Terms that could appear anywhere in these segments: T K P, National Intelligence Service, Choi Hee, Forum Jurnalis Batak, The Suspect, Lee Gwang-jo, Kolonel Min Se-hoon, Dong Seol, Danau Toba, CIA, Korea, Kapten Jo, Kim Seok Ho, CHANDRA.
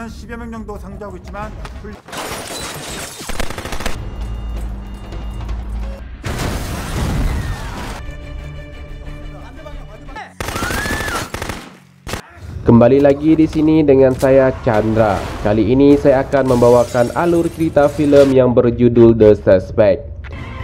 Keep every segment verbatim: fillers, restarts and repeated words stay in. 한 십여 명 정도 상주하고 있지만 불... Kembali lagi di sini dengan saya Chandra. Kali ini saya akan membawakan alur cerita film yang berjudul The Suspect.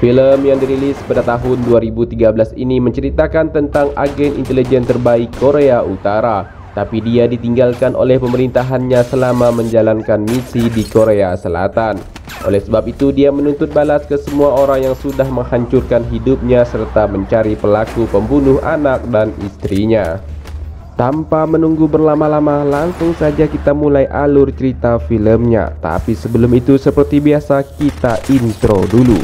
Film yang dirilis pada tahun dua ribu tiga belas ini menceritakan tentang agen intelijen terbaik Korea Utara, tapi dia ditinggalkan oleh pemerintahannya selama menjalankan misi di Korea Selatan. Oleh sebab itu dia menuntut balas ke semua orang yang sudah menghancurkan hidupnya serta mencari pelaku pembunuh anak dan istrinya. Tanpa menunggu berlama-lama, langsung saja kita mulai alur cerita filmnya. Tapi sebelum itu, seperti biasa kita intro dulu.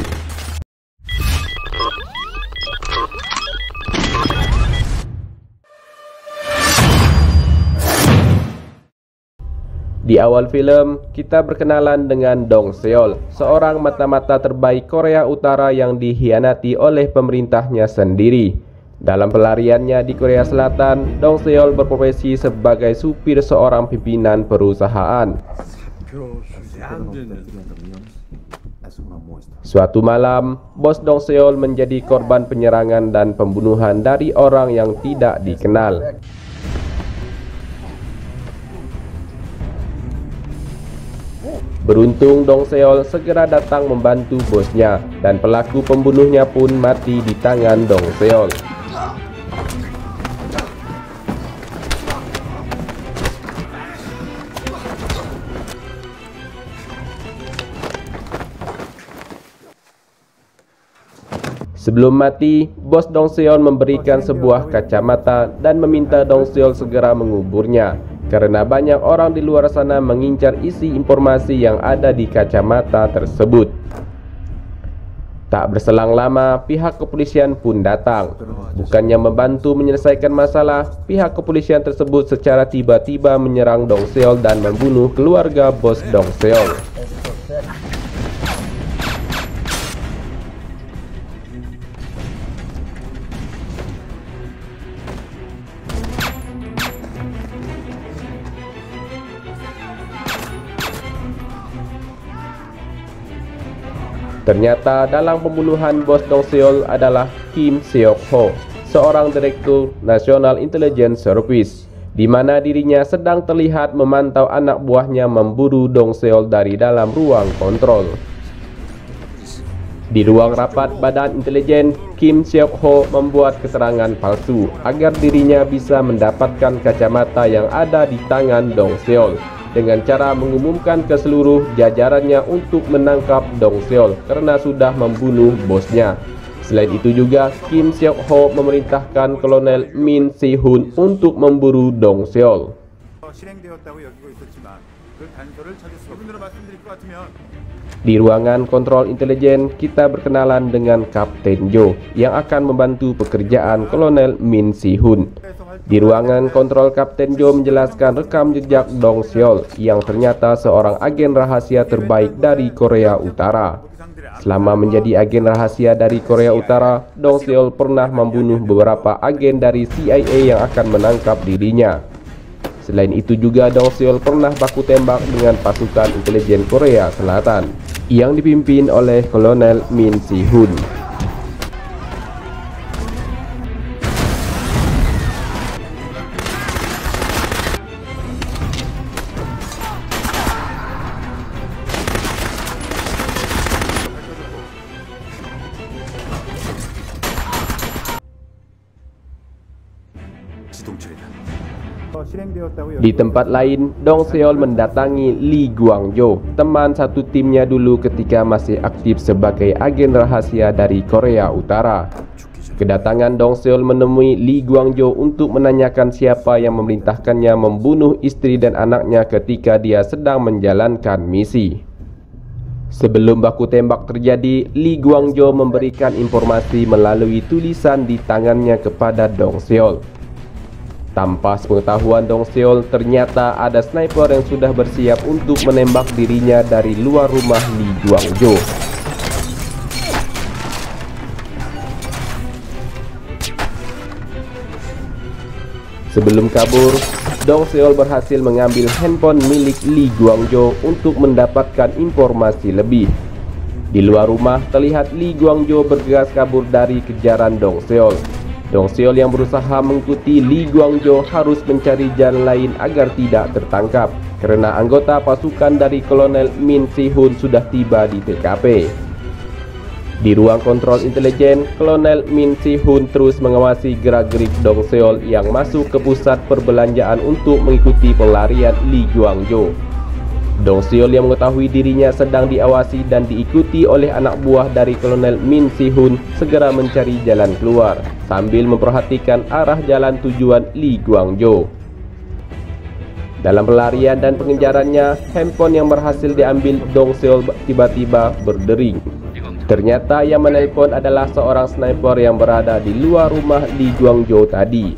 Di awal film, kita berkenalan dengan Dong Seol, seorang mata-mata terbaik Korea Utara yang dikhianati oleh pemerintahnya sendiri. Dalam pelariannya di Korea Selatan, Dong Seol berprofesi sebagai supir seorang pimpinan perusahaan. Suatu malam, bos Dong Seol menjadi korban penyerangan dan pembunuhan dari orang yang tidak dikenal. Beruntung Dong Seol segera datang membantu bosnya, dan pelaku pembunuhnya pun mati di tangan Dong Seol. Sebelum mati, bos Dong Seol memberikan sebuah kacamata dan meminta Dong Seol segera menguburnya, karena banyak orang di luar sana mengincar isi informasi yang ada di kacamata tersebut. Tak berselang lama, pihak kepolisian pun datang. Bukannya membantu menyelesaikan masalah, pihak kepolisian tersebut secara tiba-tiba menyerang Dong Seol dan membunuh keluarga bos Dong Seol. Ternyata dalam pembunuhan bos Dong Seol adalah Kim Seok Ho, seorang direktur National Intelligence Service, di mana dirinya sedang terlihat memantau anak buahnya memburu Dong Seol dari dalam ruang kontrol. Di ruang rapat badan intelijen, Kim Seok Ho membuat keterangan palsu agar dirinya bisa mendapatkan kacamata yang ada di tangan Dong Seol, dengan cara mengumumkan ke seluruh jajarannya untuk menangkap Dong Seol karena sudah membunuh bosnya. Selain itu juga Kim Seok Ho memerintahkan Kolonel Min Se-hoon untuk memburu Dong Seol. Di ruangan kontrol intelijen, kita berkenalan dengan Kapten Jo yang akan membantu pekerjaan Kolonel Min Se-hoon. Di ruangan kontrol, Kapten Jo menjelaskan rekam jejak Dong Seol yang ternyata seorang agen rahasia terbaik dari Korea Utara. Selama menjadi agen rahasia dari Korea Utara, Dong Seol pernah membunuh beberapa agen dari C I A yang akan menangkap dirinya. Selain itu juga Dong Seol pernah baku tembak dengan pasukan intelijen Korea Selatan yang dipimpin oleh Kolonel Min Se-hoon. Di tempat lain, Dong Seol mendatangi Lee Gwang-jo, teman satu timnya dulu ketika masih aktif sebagai agen rahasia dari Korea Utara. Kedatangan Dong Seol menemui Lee Gwang-jo untuk menanyakan siapa yang memerintahkannya membunuh istri dan anaknya ketika dia sedang menjalankan misi. Sebelum baku tembak terjadi, Lee Gwang-jo memberikan informasi melalui tulisan di tangannya kepada Dong Seol. Tanpa sepengetahuan Dong Seol, ternyata ada sniper yang sudah bersiap untuk menembak dirinya dari luar rumah Lee Gwang-jo. Sebelum kabur, Dong Seol berhasil mengambil handphone milik Lee Gwang-jo untuk mendapatkan informasi lebih. Di luar rumah, terlihat Lee Gwang-jo bergegas kabur dari kejaran Dong Seol. Dong Seol yang berusaha mengikuti Lee Gwang-jo harus mencari jalan lain agar tidak tertangkap, karena anggota pasukan dari Kolonel Min Se-hoon sudah tiba di T K P. Di ruang kontrol intelijen, Kolonel Min Se-hoon terus mengawasi gerak-gerik Dong Seol yang masuk ke pusat perbelanjaan untuk mengikuti pelarian Lee Gwang-jo. Dong Seol yang mengetahui dirinya sedang diawasi dan diikuti oleh anak buah dari Kolonel Min Se-hoon segera mencari jalan keluar sambil memperhatikan arah jalan tujuan Lee Gwang-jo. Dalam pelarian dan pengejarannya, handphone yang berhasil diambil Dong Seol tiba-tiba berdering. Ternyata yang menelpon adalah seorang sniper yang berada di luar rumah Lee Gwang-jo tadi.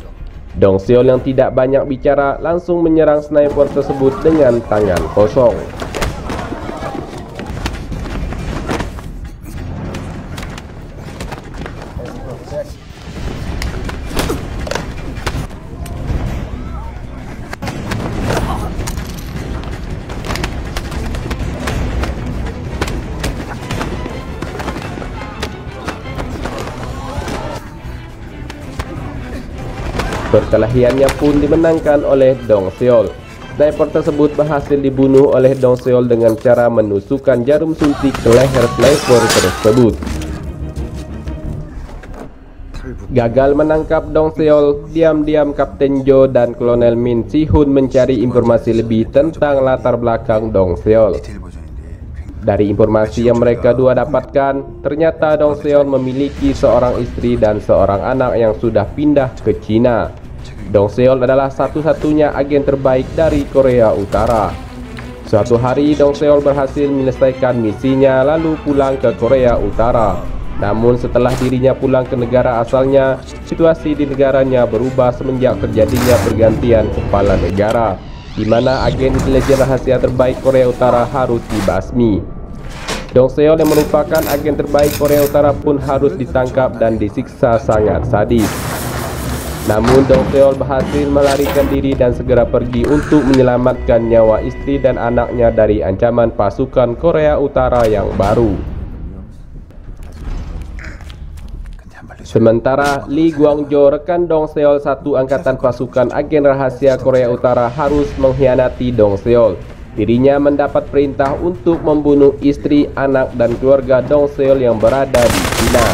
Dong Seol yang tidak banyak bicara langsung menyerang sniper tersebut dengan tangan kosong. Perkelahiannya pun dimenangkan oleh Dong Seol. Sniper tersebut berhasil dibunuh oleh Dong Seol dengan cara menusukkan jarum suntik ke leher sniper tersebut. Gagal menangkap Dong Seol, diam-diam Kapten Jo dan Kolonel Min Se-hoon mencari informasi lebih tentang latar belakang Dong Seol. Dari informasi yang mereka dua dapatkan, ternyata Dong Seol memiliki seorang istri dan seorang anak yang sudah pindah ke Cina. Dong Seol adalah satu-satunya agen terbaik dari Korea Utara. Suatu hari Dong Seol berhasil menyelesaikan misinya lalu pulang ke Korea Utara. Namun setelah dirinya pulang ke negara asalnya, situasi di negaranya berubah semenjak terjadinya pergantian kepala negara, di mana agen intelijen rahasia terbaik Korea Utara harus dibasmi. Dong Seol yang merupakan agen terbaik Korea Utara pun harus ditangkap dan disiksa sangat sadis. Namun Dong Seol berhasil melarikan diri dan segera pergi untuk menyelamatkan nyawa istri dan anaknya dari ancaman pasukan Korea Utara yang baru. Sementara Lee Gwang-jo, rekan Dong Seol satu angkatan pasukan agen rahasia Korea Utara, harus mengkhianati Dong Seol. Dirinya mendapat perintah untuk membunuh istri, anak, dan keluarga Dong Seol yang berada di Cina.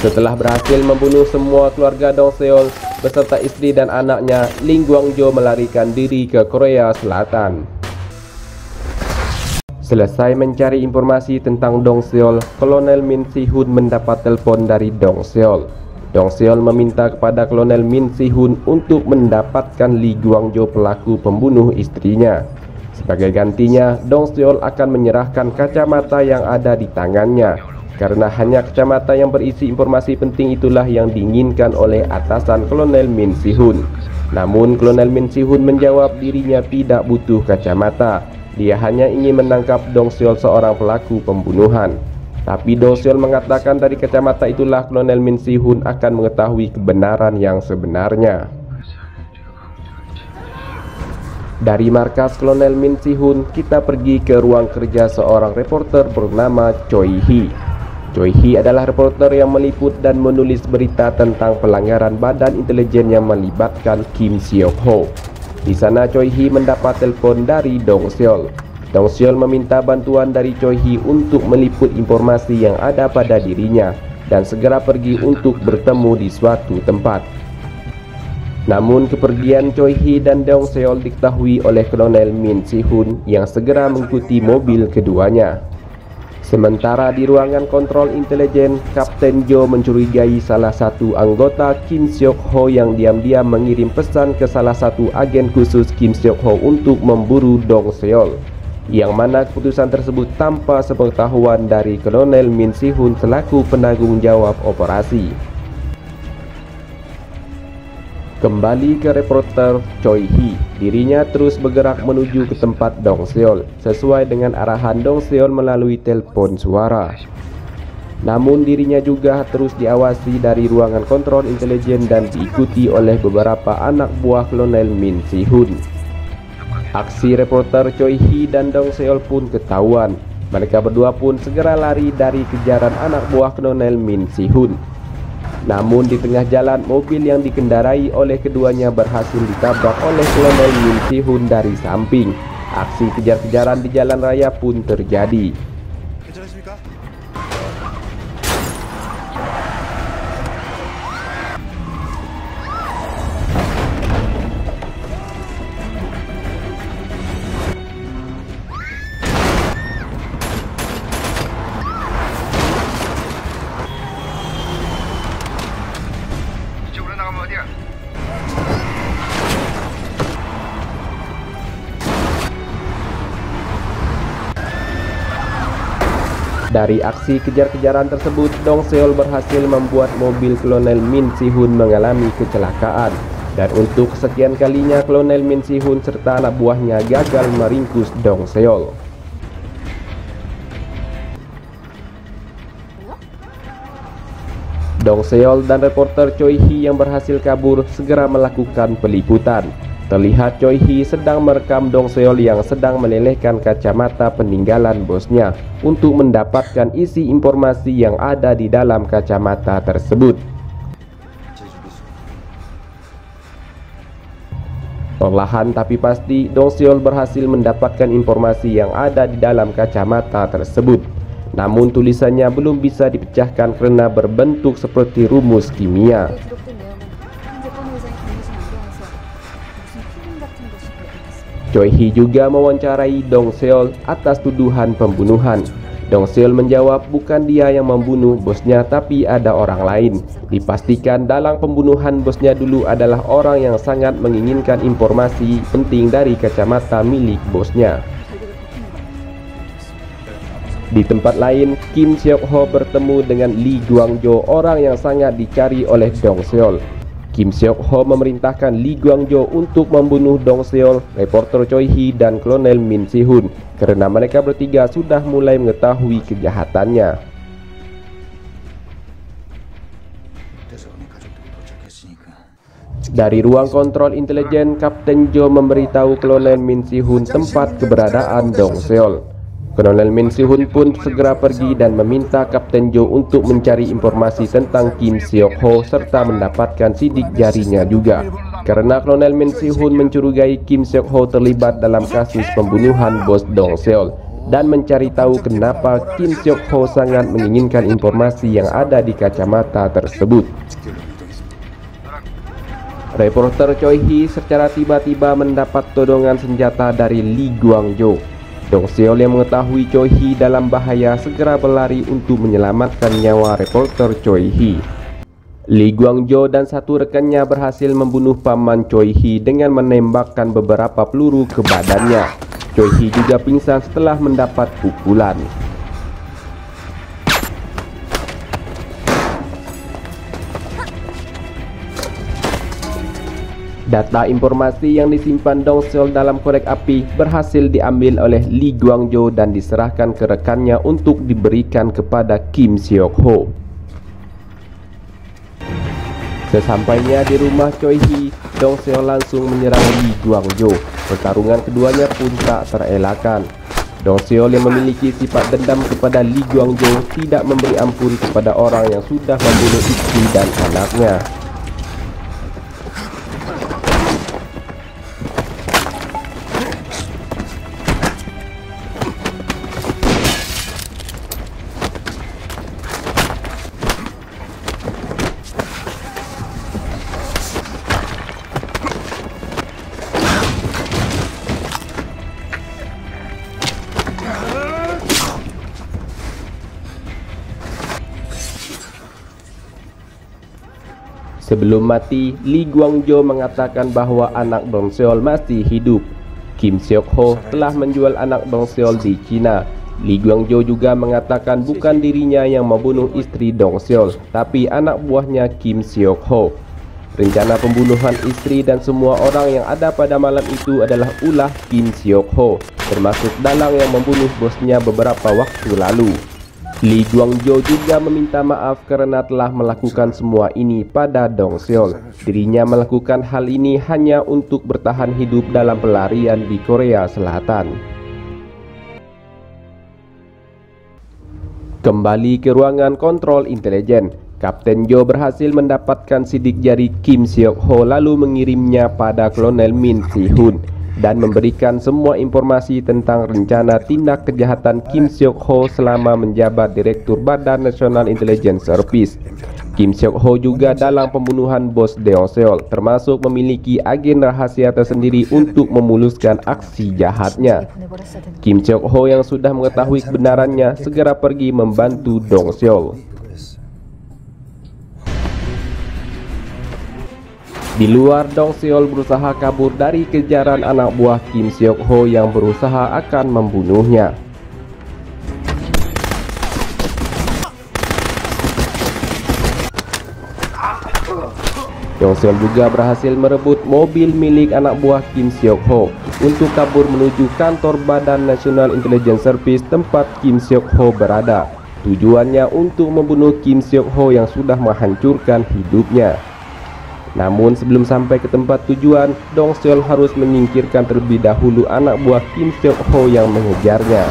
Setelah berhasil membunuh semua keluarga Dong Seol beserta istri dan anaknya, Lee Gwang-jo melarikan diri ke Korea Selatan. Selesai mencari informasi tentang Dong Seol, Kolonel Min Se-hoon mendapat telepon dari Dong Seol. Dong Seol meminta kepada Kolonel Min Se-hoon untuk mendapatkan Lee Gwang-jo, pelaku pembunuh istrinya. Sebagai gantinya, Dong Seol akan menyerahkan kacamata yang ada di tangannya, karena hanya kacamata yang berisi informasi penting itulah yang diinginkan oleh atasan Kolonel Min Se-hoon. Namun Kolonel Min Se-hoon menjawab dirinya tidak butuh kacamata. Dia hanya ingin menangkap Dong Seol, seorang pelaku pembunuhan. Tapi Dong Seol mengatakan dari kacamata itulah Kolonel Min Se-hoon akan mengetahui kebenaran yang sebenarnya. Dari markas Kolonel Min Se-hoon, kita pergi ke ruang kerja seorang reporter bernama Choi Hee. Choi Hee adalah reporter yang meliput dan menulis berita tentang pelanggaran badan intelijen yang melibatkan Kim Seok Ho. Di sana Choi Hee mendapat telepon dari Dong Seol. Dong Seol meminta bantuan dari Choi Hee untuk meliput informasi yang ada pada dirinya dan segera pergi untuk bertemu di suatu tempat. Namun kepergian Choi Hee dan Dong Seol diketahui oleh Kolonel Min Se-hoon yang segera mengikuti mobil keduanya. Sementara di ruangan kontrol intelijen, Kapten Jo mencurigai salah satu anggota Kim Seok Ho yang diam-diam mengirim pesan ke salah satu agen khusus Kim Seok Ho untuk memburu Dong Seol, yang mana keputusan tersebut tanpa sepengetahuan dari Kolonel Min Se-hoon selaku penanggung jawab operasi. Kembali ke reporter Choi Hee, dirinya terus bergerak menuju ke tempat Dong Seol sesuai dengan arahan Dong Seol melalui telepon suara. Namun dirinya juga terus diawasi dari ruangan kontrol intelijen dan diikuti oleh beberapa anak buah Kolonel Min Se-hoon. Aksi reporter Choi Hee dan Dong Seol pun ketahuan. Mereka berdua pun segera lari dari kejaran anak buah Kolonel Min Se-hoon. Namun di tengah jalan, mobil yang dikendarai oleh keduanya berhasil ditabrak oleh Kolonel Min Se-hoon dari samping. Aksi kejar-kejaran di jalan raya pun terjadi. Dari aksi kejar-kejaran tersebut, Dong Seol berhasil membuat mobil Kolonel Min Se-hoon mengalami kecelakaan. Dan untuk sekian kalinya, Kolonel Min Se-hoon serta anak buahnya gagal meringkus Dong Seol. Dong Seol dan reporter Choi Hee yang berhasil kabur segera melakukan peliputan. Terlihat Choi Hee sedang merekam Dong Seol yang sedang melelehkan kacamata peninggalan bosnya untuk mendapatkan isi informasi yang ada di dalam kacamata tersebut. Perlahan tapi pasti, Dong Seol berhasil mendapatkan informasi yang ada di dalam kacamata tersebut. Namun tulisannya belum bisa dipecahkan karena berbentuk seperti rumus kimia. Choi Hee juga mewawancarai Dong Seol atas tuduhan pembunuhan. Dong Seol menjawab bukan dia yang membunuh bosnya tapi ada orang lain. Dipastikan dalam pembunuhan bosnya dulu adalah orang yang sangat menginginkan informasi penting dari kacamata milik bosnya. Di tempat lain, Kim Seok Ho bertemu dengan Lee Gwang-jo, orang yang sangat dicari oleh Dong Seol. Kim Seok Ho memerintahkan Lee Gwang-jo untuk membunuh Dong Seol, reporter Choi Hee dan Kolonel Min Se-hoon karena mereka bertiga sudah mulai mengetahui kejahatannya. Dari ruang kontrol intelijen, Kapten Jo memberitahu Kolonel Min Se-hoon tempat keberadaan Dong Seol. Kolonel Min Se-hoon pun segera pergi dan meminta Kapten Jo untuk mencari informasi tentang Kim Seok Ho serta mendapatkan sidik jarinya juga. Karena Kolonel Min Se-hoon mencurigai Kim Seok Ho terlibat dalam kasus pembunuhan bos Dong Seol dan mencari tahu kenapa Kim Seok Ho sangat menginginkan informasi yang ada di kacamata tersebut. Reporter Choi Hee secara tiba-tiba mendapat todongan senjata dari Lee Gwang-jo. Dong Seol yang mengetahui Choi Hee dalam bahaya segera berlari untuk menyelamatkan nyawa reporter Choi Hee. Lee Gwang-jo dan satu rekannya berhasil membunuh paman Choi Hee dengan menembakkan beberapa peluru ke badannya. Choi Hee juga pingsan setelah mendapat pukulan. Data informasi yang disimpan Dong Seol dalam korek api berhasil diambil oleh Lee Gwang-jo dan diserahkan ke rekannya untuk diberikan kepada Kim Seok Ho. Sesampainya di rumah Choi Hee, Dong Seol langsung menyerang Lee Gwang-jo. Pertarungan keduanya pun tak terelakkan. Dong Seol yang memiliki sifat dendam kepada Lee Gwang-jo tidak memberi ampun kepada orang yang sudah membunuh istri dan anaknya. Sebelum mati, Lee Gwang-jo mengatakan bahwa anak Dong Seol masih hidup. Kim Seok Ho telah menjual anak Dong Seol di China. Lee Gwang-jo juga mengatakan bukan dirinya yang membunuh istri Dong Seol, tapi anak buahnya Kim Seok Ho. Rencana pembunuhan istri dan semua orang yang ada pada malam itu adalah ulah Kim Seok Ho, termasuk dalang yang membunuh bosnya beberapa waktu lalu. Lee Gwang-jo juga meminta maaf karena telah melakukan semua ini pada Dong Seol. Dirinya melakukan hal ini hanya untuk bertahan hidup dalam pelarian di Korea Selatan. Kembali ke ruangan kontrol intelijen, Kapten Jo berhasil mendapatkan sidik jari Kim Seok Ho lalu mengirimnya pada Kolonel Min Se-hoon dan memberikan semua informasi tentang rencana tindak kejahatan Kim Seok Ho selama menjabat Direktur Badan National Intelligence Service. Kim Seok Ho juga dalam pembunuhan bos Dong Seol, termasuk memiliki agen rahasia tersendiri untuk memuluskan aksi jahatnya. Kim Seok Ho yang sudah mengetahui kebenarannya segera pergi membantu Dong Seol. Di luar, Dong Seol berusaha kabur dari kejaran anak buah Kim Seok Ho yang berusaha akan membunuhnya. Dong Seol juga berhasil merebut mobil milik anak buah Kim Seok Ho untuk kabur menuju kantor Badan National Intelligence Service tempat Kim Seok Ho berada. Tujuannya untuk membunuh Kim Seok Ho yang sudah menghancurkan hidupnya. Namun sebelum sampai ke tempat tujuan, Dong Seol harus menyingkirkan terlebih dahulu anak buah Kim Seok Ho yang mengejarnya.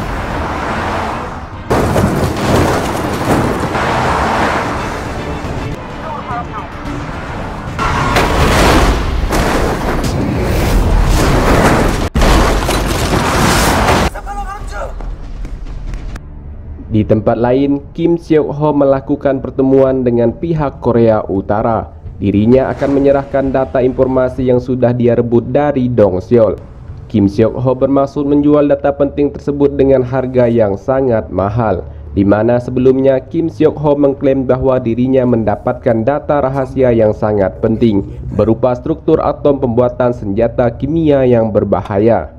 Di tempat lain, Kim Seok Ho melakukan pertemuan dengan pihak Korea Utara. Dirinya akan menyerahkan data informasi yang sudah dia rebut dari Dong Seol. Kim Seok Ho bermaksud menjual data penting tersebut dengan harga yang sangat mahal, di mana sebelumnya Kim Seok Ho mengklaim bahwa dirinya mendapatkan data rahasia yang sangat penting berupa struktur atom pembuatan senjata kimia yang berbahaya.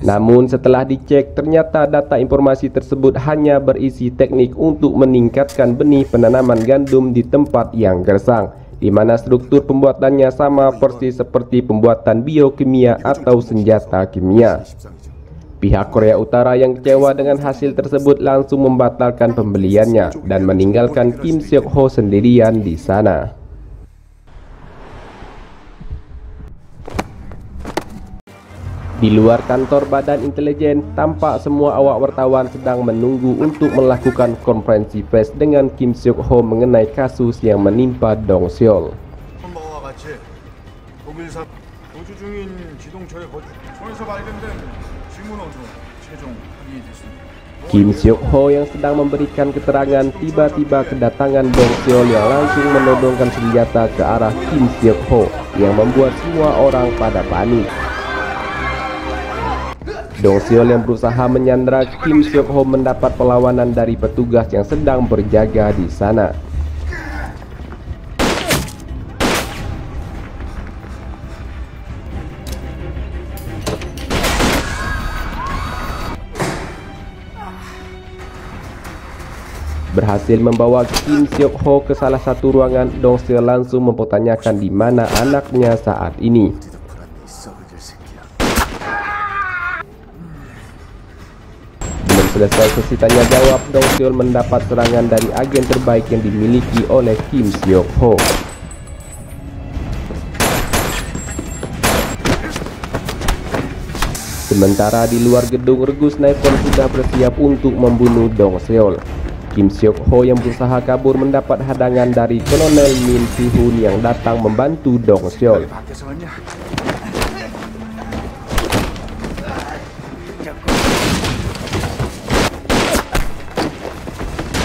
Namun setelah dicek, ternyata data informasi tersebut hanya berisi teknik untuk meningkatkan benih penanaman gandum di tempat yang gersang, di mana struktur pembuatannya sama persis seperti pembuatan biokimia atau senjata kimia. Pihak Korea Utara yang kecewa dengan hasil tersebut langsung membatalkan pembeliannya dan meninggalkan Kim Seok Ho sendirian di sana. Di luar kantor Badan Intelijen, tampak semua awak wartawan sedang menunggu untuk melakukan konferensi pers dengan Kim Seok Ho mengenai kasus yang menimpa Dong Seol. Kim Seok Ho yang sedang memberikan keterangan tiba-tiba kedatangan Dong Seol yang langsung menodongkan senjata ke arah Kim Seok Ho yang membuat semua orang pada panik. Dong Seol yang berusaha menyandra Kim Seok Ho mendapat perlawanan dari petugas yang sedang berjaga di sana. Berhasil membawa Kim Seok Ho ke salah satu ruangan, Dong Seol langsung mempertanyakan di mana anaknya saat ini. Selesai sesi tanya jawab, Dong Seol mendapat serangan dari agen terbaik yang dimiliki oleh Kim Seok Ho. Sementara di luar gedung, regu sniper sudah bersiap untuk membunuh Dong Seol. Kim Seok Ho yang berusaha kabur mendapat hadangan dari Kolonel Min Se-hoon yang datang membantu Dong Seol.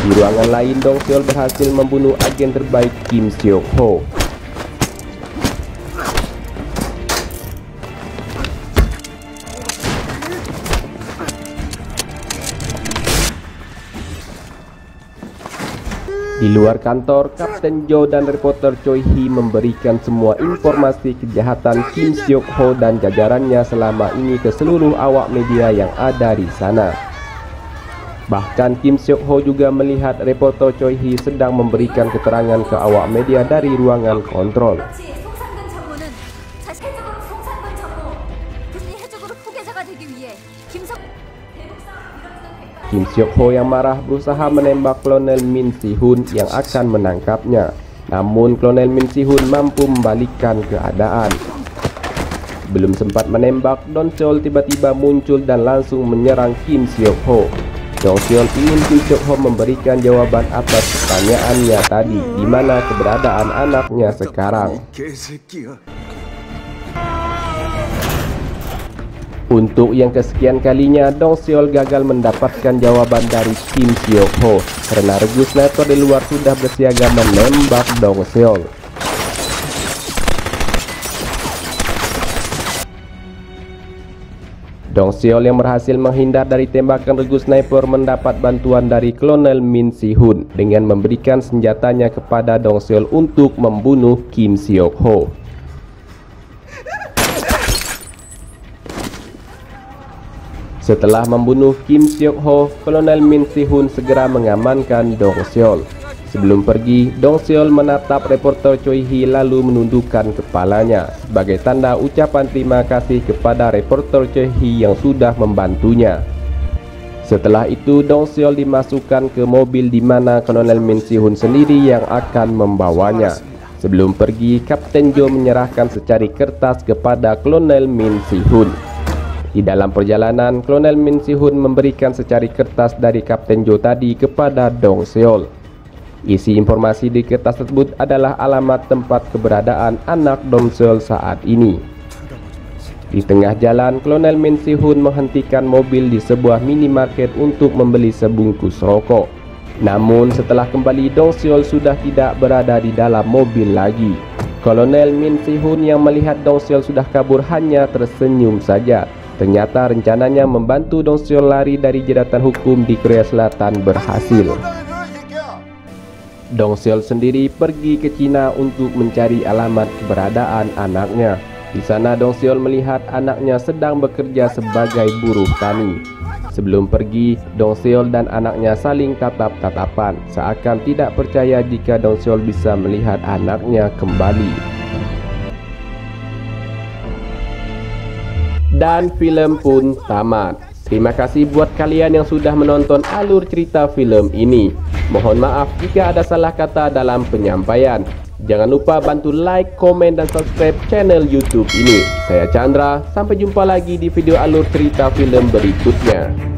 Di ruangan lain, Dong Seol berhasil membunuh agen terbaik Kim Seok Ho. Di luar kantor, Kapten Jo dan reporter Choi Hee memberikan semua informasi kejahatan Kim Seok Ho dan jajarannya selama ini ke seluruh awak media yang ada di sana. Bahkan Kim Seok Ho juga melihat reporter Choi Hee sedang memberikan keterangan ke awak media dari ruangan kontrol. Kim Seok Ho yang marah berusaha menembak Kolonel Min Se-hoon yang akan menangkapnya. Namun Kolonel Min Se-hoon mampu membalikkan keadaan. Belum sempat menembak, Dong Seol tiba-tiba muncul dan langsung menyerang Kim Seok Ho. Dong Seol ingin Kim Seok Ho memberikan jawaban atas pertanyaannya tadi, di mana keberadaan anaknya sekarang. Untuk yang kesekian kalinya, Dong Seol gagal mendapatkan jawaban dari Kim Seok Ho karena regu sniper di luar sudah bersiaga menembak Dong Seol. Dong Seol yang berhasil menghindar dari tembakan regu sniper mendapat bantuan dari Kolonel Min Se-hoon dengan memberikan senjatanya kepada Dong Seol untuk membunuh Kim Seok Ho. Setelah membunuh Kim Seok Ho, Kolonel Min Se-hoon segera mengamankan Dong Seol. Sebelum pergi, Dong Seol menatap reporter Choi Hee lalu menundukkan kepalanya sebagai tanda ucapan terima kasih kepada reporter Choi Hee yang sudah membantunya. Setelah itu, Dong Seol dimasukkan ke mobil di mana Kolonel Min Se-hoon sendiri yang akan membawanya. Sebelum pergi, Kapten Jo menyerahkan secari kertas kepada Kolonel Min Se-hoon. Di dalam perjalanan, Kolonel Min Se-hoon memberikan secari kertas dari Kapten Jo tadi kepada Dong Seol. Isi informasi di kertas tersebut adalah alamat tempat keberadaan anak Dong Seol saat ini. Di tengah jalan, Kolonel Min Se-hoon menghentikan mobil di sebuah minimarket untuk membeli sebungkus rokok. Namun setelah kembali, Dong Seol sudah tidak berada di dalam mobil lagi. Kolonel Min Se-hoon yang melihat Dong Seol sudah kabur hanya tersenyum saja. Ternyata rencananya membantu Dong Seol lari dari jeratan hukum di Korea Selatan berhasil. Dong Seol sendiri pergi ke Cina untuk mencari alamat keberadaan anaknya. Di sana Dong Seol melihat anaknya sedang bekerja sebagai buruh tani. Sebelum pergi, Dong Seol dan anaknya saling tatap-tatapan, seakan tidak percaya jika Dong Seol bisa melihat anaknya kembali. Dan film pun tamat. Terima kasih buat kalian yang sudah menonton alur cerita film ini. Mohon maaf jika ada salah kata dalam penyampaian. Jangan lupa bantu like, komen, dan subscribe channel YouTube ini. Saya Chandra, sampai jumpa lagi di video alur cerita film berikutnya.